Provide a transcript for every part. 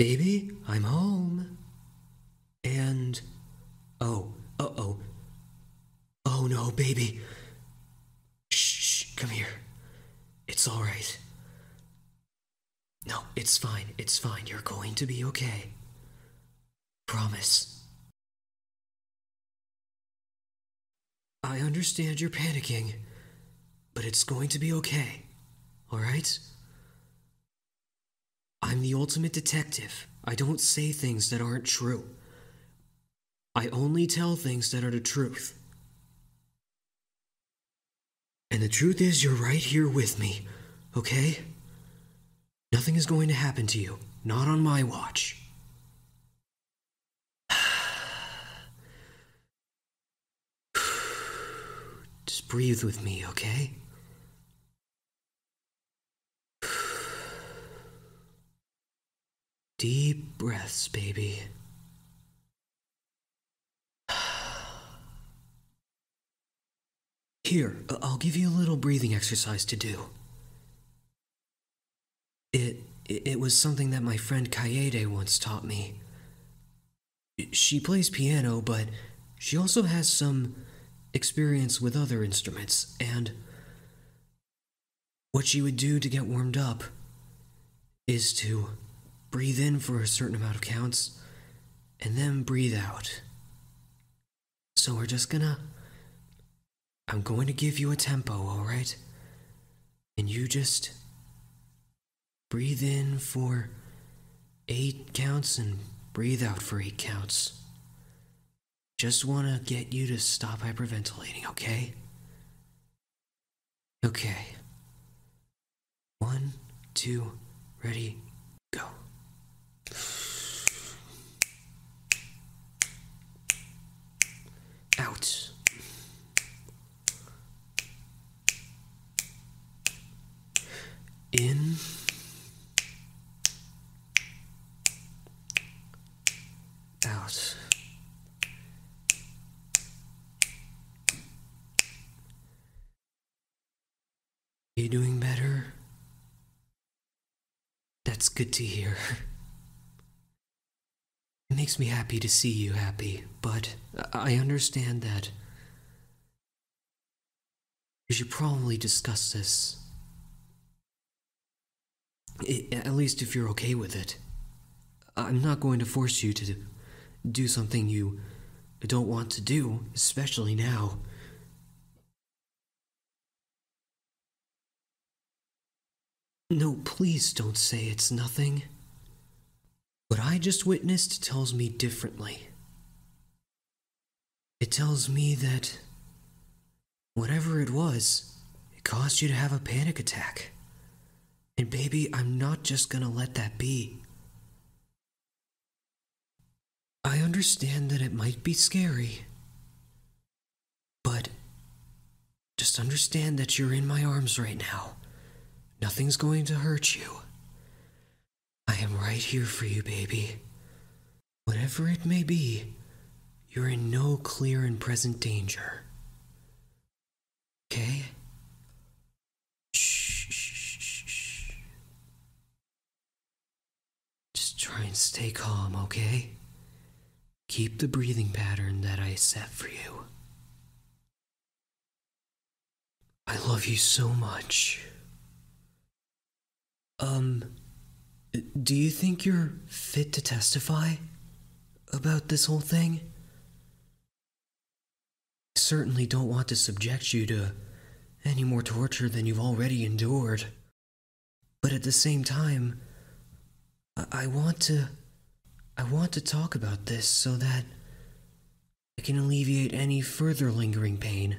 Baby, I'm home. And... oh, uh-oh. Oh no, baby. Shh, come here. It's all right. No, it's fine, it's fine. You're going to be okay. Promise. I understand you're panicking, but it's going to be okay, alright? I'm the ultimate detective. I don't say things that aren't true. I only tell things that are the truth. And the truth is you're right here with me, okay? Nothing is going to happen to you, not on my watch. Just breathe with me, okay? Deep breaths, baby. Here, I'll give you a little breathing exercise to do. It was something that my friend Kayede once taught me. She plays piano, but she also has some experience with other instruments, and what she would do to get warmed up is to breathe in for a certain amount of counts and then breathe out. So we're just gonna... I'm going to give you a tempo, alright? And you just breathe in for 8 counts and breathe out for 8 counts. Just want to get you to stop hyperventilating, okay? Okay. 1, 2, ready, go. Out. In. Out. You doing better? That's good to hear. It makes me happy to see you happy, but I understand that you should probably discuss this. At least if you're okay with it. I'm not going to force you to do something you don't want to do, especially now. No, please don't say it's nothing. What I just witnessed tells me differently. It tells me that whatever it was, it caused you to have a panic attack. And baby, I'm not just gonna let that be. I understand that it might be scary, but just understand that you're in my arms right now. Nothing's going to hurt you. I am right here for you, baby. Whatever it may be, you're in no clear and present danger. Okay? Shh, shh, shh. Just try and stay calm, okay? Keep the breathing pattern that I set for you. I love you so much. Do you think you're fit to testify about this whole thing? I certainly don't want to subject you to any more torture than you've already endured. But at the same time, I want to talk about this so that I can alleviate any further lingering pain.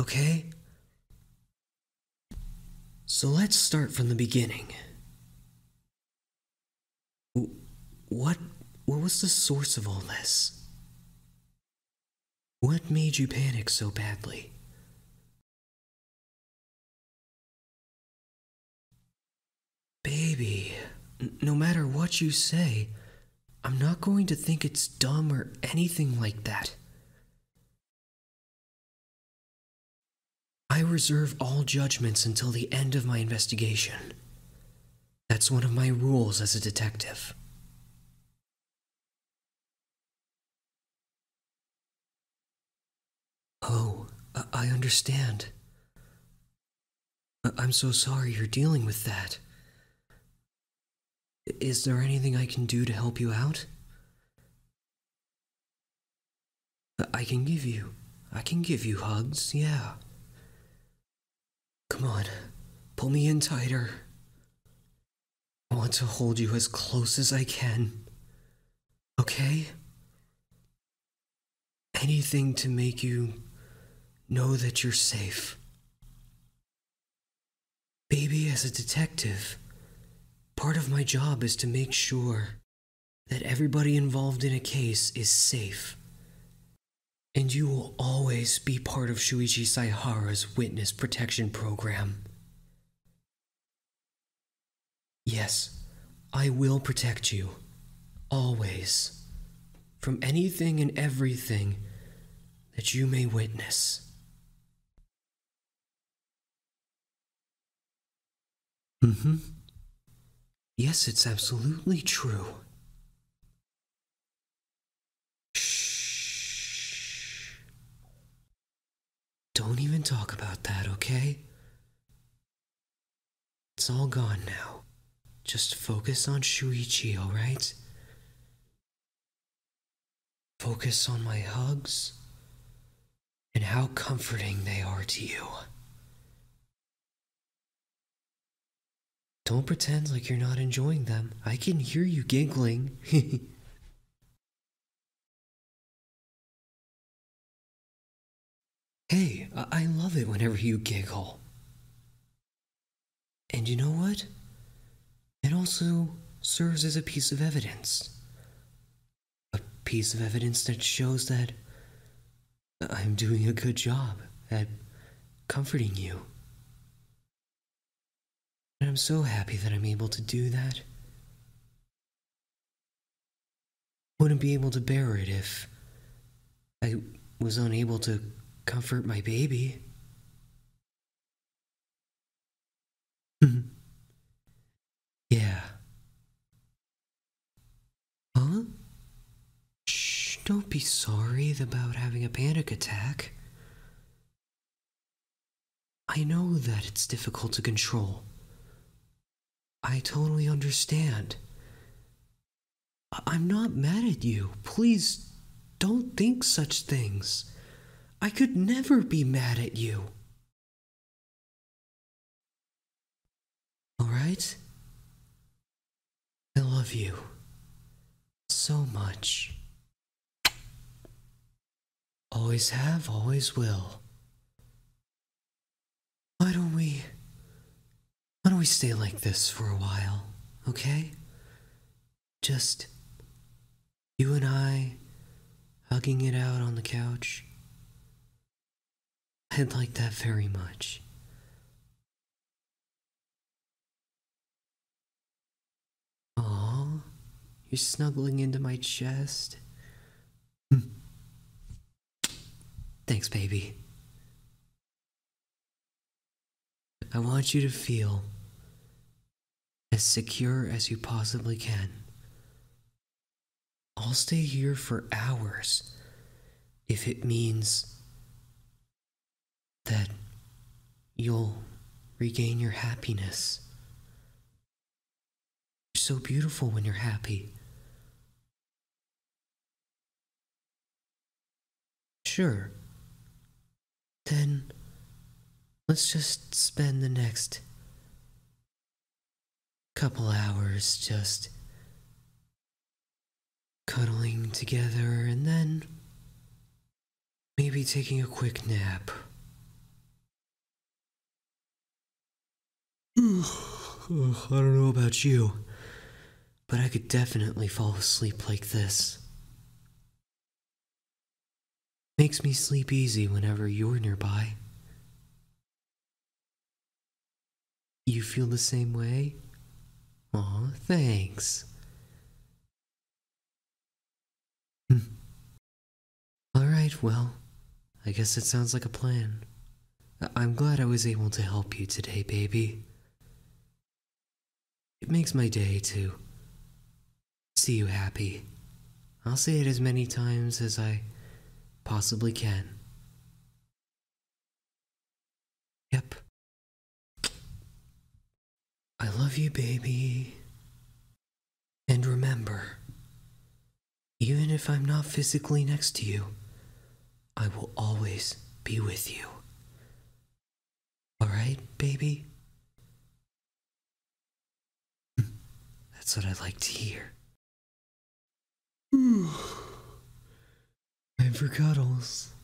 Okay? So let's start from the beginning. What was the source of all this? What made you panic so badly? Baby, no matter what you say, I'm not going to think it's dumb or anything like that. I reserve all judgments until the end of my investigation. That's one of my rules as a detective. Oh, I understand. I'm so sorry you're dealing with that. Is there anything I can do to help you out? I can give you hugs, yeah. Come on, pull me in tighter. I want to hold you as close as I can. Okay? Anything to make you know that you're safe. Baby, as a detective, part of my job is to make sure that everybody involved in a case is safe. And you will always be part of Shuichi Saihara's witness protection program. Yes, I will protect you. Always. From anything and everything that you may witness. Mm-hmm. Yes, it's absolutely true. Shh. Don't even talk about that, okay? It's all gone now. Just focus on Shuichi, alright? Focus on my hugs and how comforting they are to you. Don't pretend like you're not enjoying them. I can hear you giggling. Hey, I love it whenever you giggle. And you know what? It also serves as a piece of evidence. A piece of evidence that shows that I'm doing a good job at comforting you. And I'm so happy that I'm able to do that. Wouldn't be able to bear it if I was unable to comfort my baby. Yeah. Huh? Shh, don't be sorry about having a panic attack. I know that it's difficult to control. I totally understand. I'm not mad at you. Please don't think such things. I could never be mad at you. All right? I love you so much. Always have, always will. Why don't we stay like this for a while, okay? Just you and I hugging it out on the couch. I'd like that very much. Aww, you're snuggling into my chest. Thanks, baby. I want you to feel as secure as you possibly can. I'll stay here for hours if it means that you'll regain your happiness. You're so beautiful when you're happy. Sure. Then let's just spend the next couple hours just cuddling together and then maybe taking a quick nap. I don't know about you, but I could definitely fall asleep like this. Makes me sleep easy whenever you're nearby. You feel the same way? Aw, thanks. Alright, well, I guess it sounds like a plan. I'm glad I was able to help you today, baby. It makes my day to see you happy. I'll say it as many times as I possibly can. I love you, baby. And remember, even if I'm not physically next to you, I will always be with you. Alright, baby? That's what I like to hear. Time for cuddles.